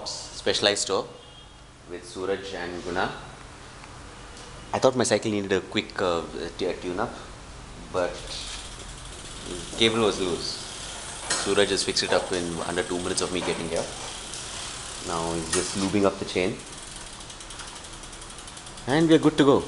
BOTS Specialized store with Suraj and Guna. I thought my cycle needed a quick tune-up, but cable was loose. Suraj just fixed it up in under 2 minutes of me getting here. Now he's just lubing up the chain, and we're good to go.